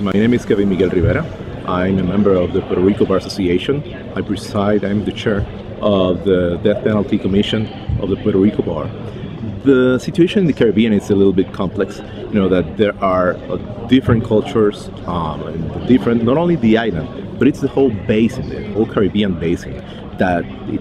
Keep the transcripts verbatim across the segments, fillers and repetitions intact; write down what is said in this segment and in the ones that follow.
My name is Kevin Miguel Rivera. I'm a member of the Puerto Rico Bar Association. I preside, I'm the chair of the Death Penalty Commission of the Puerto Rico Bar. The situation in the Caribbean is a little bit complex, you know, that there are uh, different cultures, um, and different, not only the island, but it's the whole basin, the whole Caribbean basin, that it,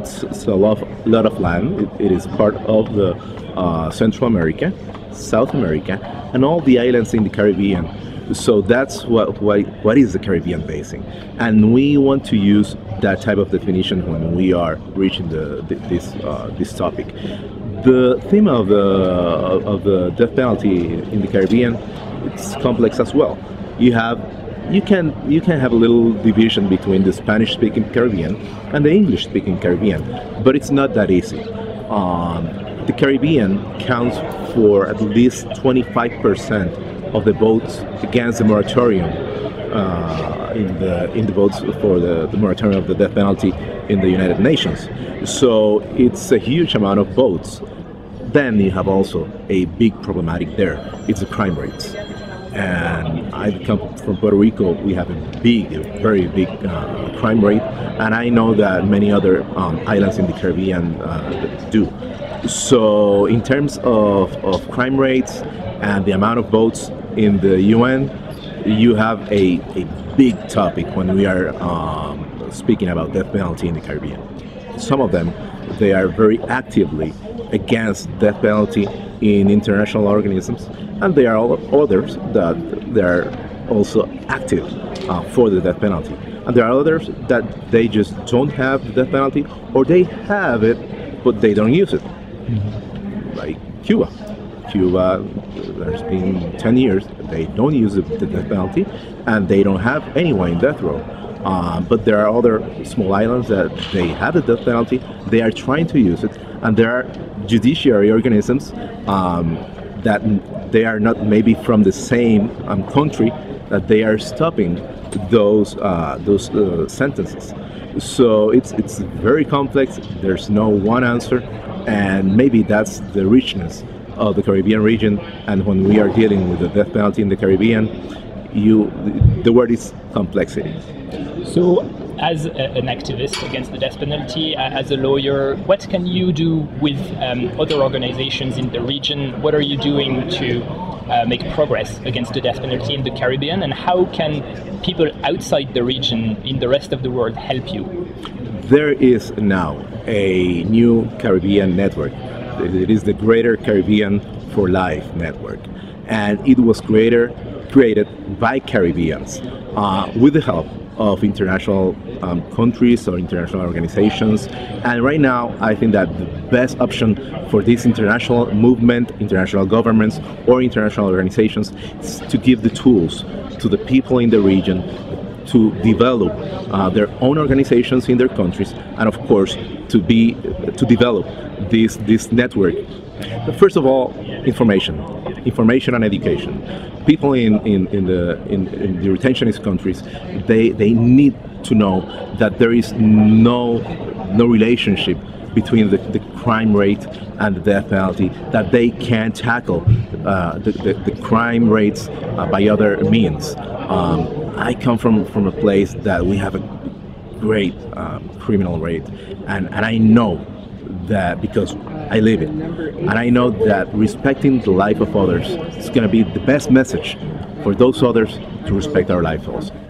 it's a lot, lot of land. It, it is part of the uh, Central America, South America, and all the islands in the Caribbean. So that's what, what, what is the Caribbean basin, and we want to use that type of definition when we are reaching the, this, uh, this topic. The theme of the, of the death penalty in the Caribbean, it's complex as well. You have You can you can have a little division between the Spanish-speaking Caribbean and the English-speaking Caribbean, but it's not that easy. Um, the Caribbean counts for at least twenty-five percent of the votes against the moratorium uh, in the in the votes for the, the moratorium of the death penalty in the United Nations. So it's a huge amount of votes. Then you have also a big problematic there. It's the crime rates. And I come from Puerto Rico. We have a big, a very big uh, crime rate, and I know that many other um, islands in the Caribbean uh, do. So in terms of, of crime rates and the amount of votes in the U N, you have a, a big topic when we are um, speaking about death penalty in the Caribbean. Some of them, they are very actively against death penalty in international organisms, and there are others that they are also active uh, for the death penalty. And there are others that they just don't have the death penalty, or they have it, but they don't use it. Mm-hmm. Like Cuba. Cuba, there's been ten years, they don't use the death penalty, and they don't have anyone in death row. Uh, but there are other small islands that they have the death penalty, they are trying to use it, and there are judiciary organisms um, that they are not maybe from the same um, country, that they are stopping those uh, those uh, sentences. So it's it's very complex. There's no one answer, and maybe that's the richness of the Caribbean region. And when we are dealing with the death penalty in the Caribbean, you the word is complexity. So, as a, an activist against the death penalty, uh, as a lawyer, what can you do with um, other organizations in the region? What are you doing to uh, make progress against the death penalty in the Caribbean? And how can people outside the region, in the rest of the world, help you? There is now a new Caribbean network. It is the Greater Caribbean for Life network. And it was greater, created by Caribbeans uh, with the help of international um, countries or international organizations. And right now, I think that the best option for this international movement, international governments, or international organizations is to give the tools to the people in the region to develop uh, their own organizations in their countries, and of course, to be to develop this this network. But first of all, information. Information and education. People in, in, in the in, in the retentionist countries, they they need to know that there is no no relationship between the, the crime rate and the death penalty, that they can tackle uh, the, the, the crime rates uh, by other means. Um, I come from, from a place that we have a great um, criminal rate, and, and I know that because I live it, and I know that respecting the life of others is going to be the best message for those others to respect our life also.